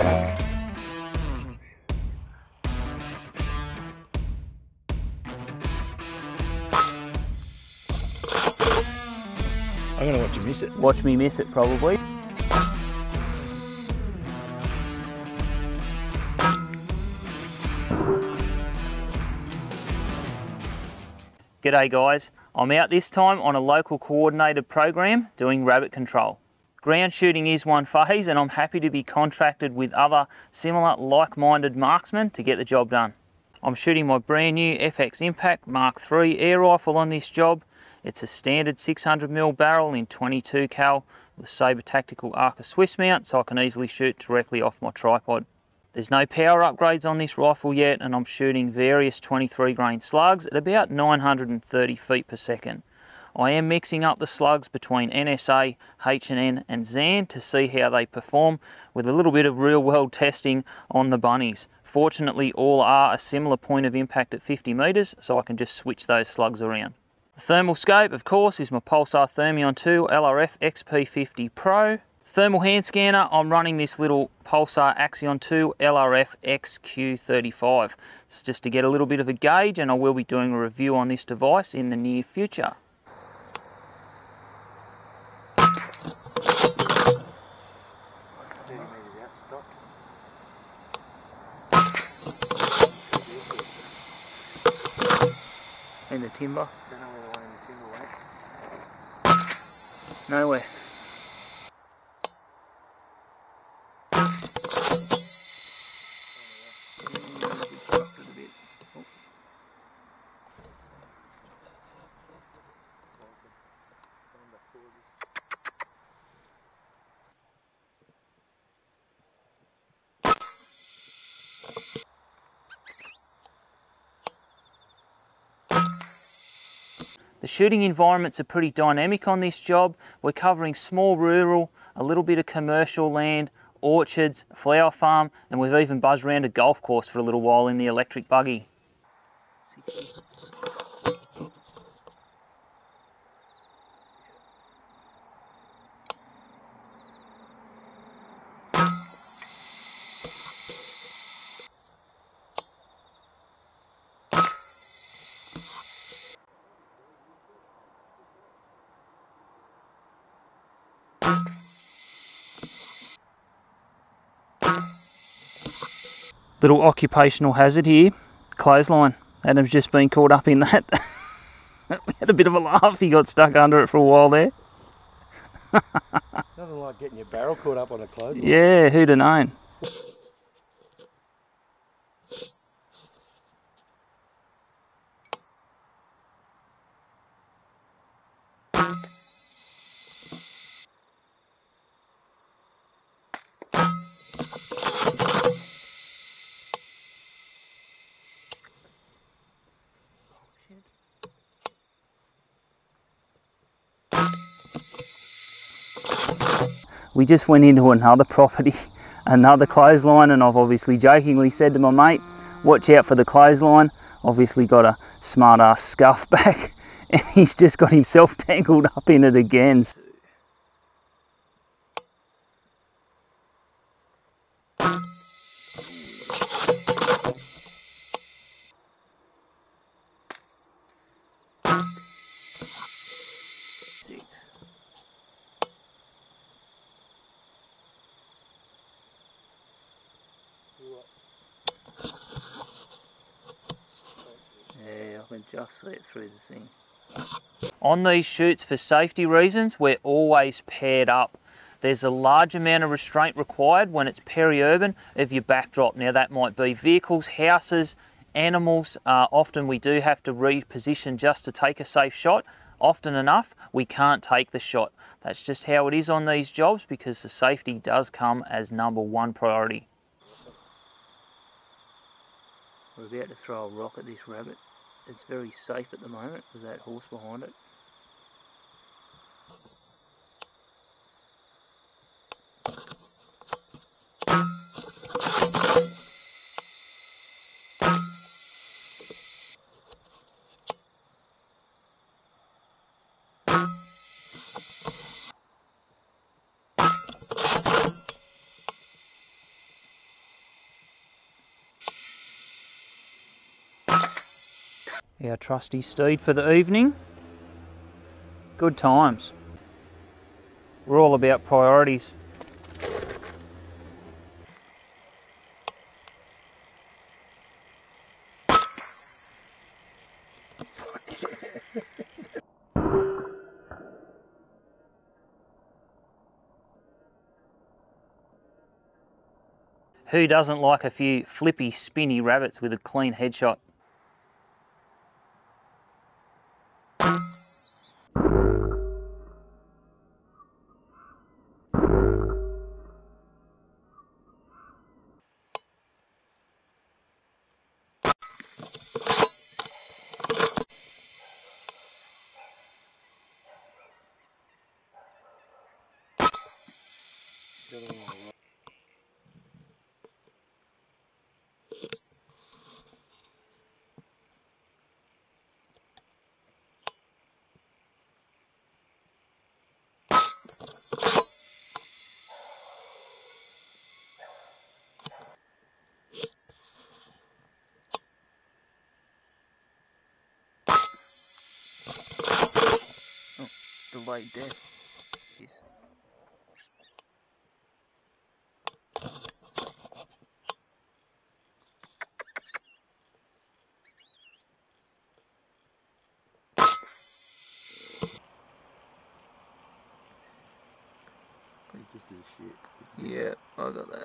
I'm gonna watch you miss it. Watch me miss it, probably. G'day guys, I'm out this time on a local coordinated program doing rabbit control. Ground shooting is one phase and I'm happy to be contracted with other similar like-minded marksmen to get the job done. I'm shooting my brand new FX Impact Mark III air rifle on this job. It's a standard 600mm barrel in 22 cal with Sabre Tactical Arca Swiss mount, so I can easily shoot directly off my tripod. There's no power upgrades on this rifle yet, and I'm shooting various 23 grain slugs at about 930 feet per second. I am mixing up the slugs between NSA, H&N and Zan to see how they perform, with a little bit of real world testing on the bunnies. Fortunately, all are a similar point of impact at 50 metres, so I can just switch those slugs around. The thermal scope, of course, is my Pulsar Thermion 2 LRF XP50 Pro. Thermal hand scanner, I'm running this little Pulsar Axion 2 LRF XQ35. It's just to get a little bit of a gauge, and I will be doing a review on this device in the near future. In the timber? I don't know where the one in the timber went. Nowhere. The shooting environments are pretty dynamic on this job. We're covering small rural, a little bit of commercial land, orchards, flower farm, and we've even buzzed around a golf course for a little while in the electric buggy. Little occupational hazard here, clothesline. Adam's just been caught up in that. We had a bit of a laugh, he got stuck under it for a while there. Nothing like getting your barrel caught up on a clothesline. Yeah, who'd have known? We just went into another property, another clothesline, and I've obviously jokingly said to my mate, watch out for the clothesline. Obviously got a smart ass scuff back, and he's just got himself tangled up in it again. Yeah, I can just see it through the thing. On these shoots, for safety reasons, we're always paired up. There's a large amount of restraint required when it's peri-urban of your backdrop. Now that might be vehicles, houses, animals. Often we do have to reposition just to take a safe shot. Often enough, we can't take the shot. That's just how it is on these jobs, because the safety does come as #1 priority. We're about to throw a rock at this rabbit. It's very safe at the moment with that horse behind it. Our trusty steed for the evening. Good times. We're all about priorities. Who doesn't like a few flippy, spinny rabbits with a clean headshot? Delayed death. Jeez. Yeah, I got that.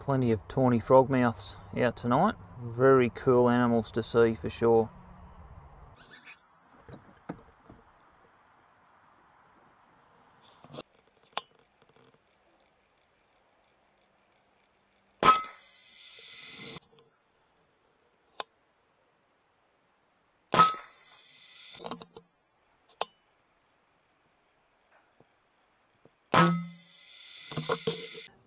Plenty of tawny frogmouths out tonight. Very cool animals to see for sure.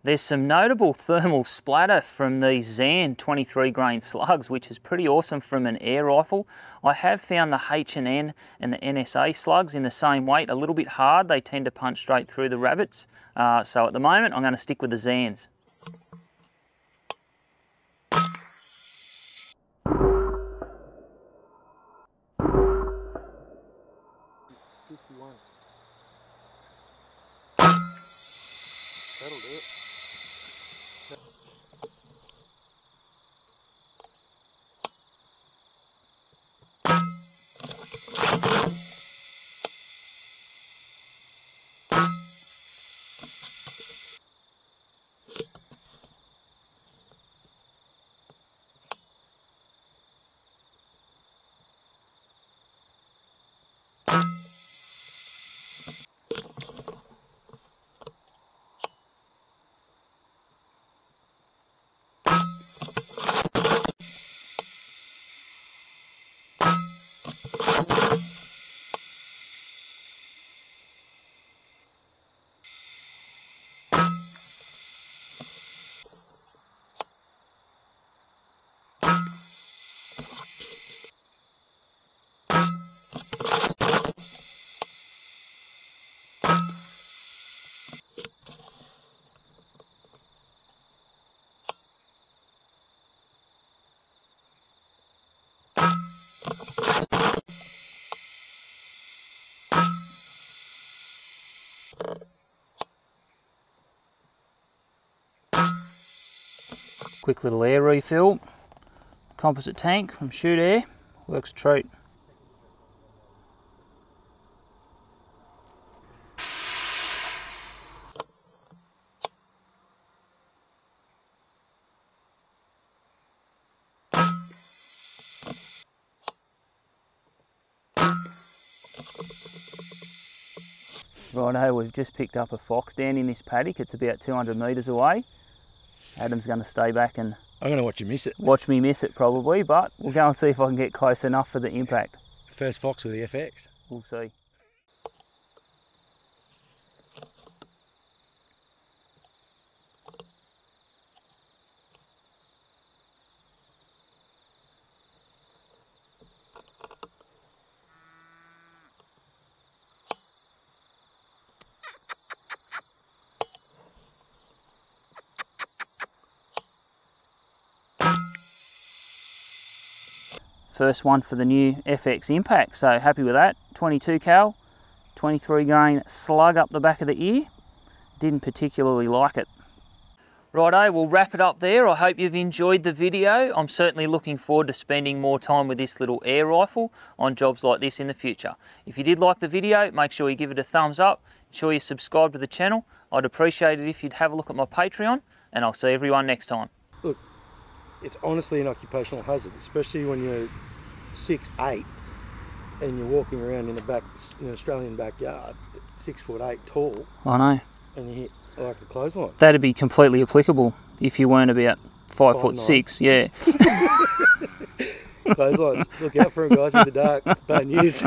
There's some notable thermal splatter from these Zan 23 grain slugs, which is pretty awesome from an air rifle. I have found the H&N and the NSA slugs in the same weight a little bit hard. They tend to punch straight through the rabbits. So at the moment, I'm going to stick with the Zans. That'll do it. Quick little air refill. Composite tank from Shoot Air. Works a treat. Righto, we've just picked up a fox down in this paddock. It's about 200 metres away. Adam's going to stay back and... I'm going to watch you miss it. Watch me miss it probably, but we'll go and see if I can get close enough for the impact. First fox with the FX. We'll see. First one for the new FX Impact, so happy with that. 22 cal, 23 grain slug up the back of the ear. Didn't particularly like it. Righto, we'll wrap it up there. I hope you've enjoyed the video. I'm certainly looking forward to spending more time with this little air rifle on jobs like this in the future. If you did like the video, make sure you give it a thumbs up. Ensure you subscribe to the channel. I'd appreciate it if you'd have a look at my Patreon, and I'll see everyone next time. Look. It's honestly an occupational hazard, especially when you're 6'8" and you're walking around in an Australian backyard, 6'8" tall. I know. And you hit like a clothesline. That'd be completely applicable if you weren't about five foot six. Yeah. Clotheslines. Look out for them, guys, in the dark. Bad news.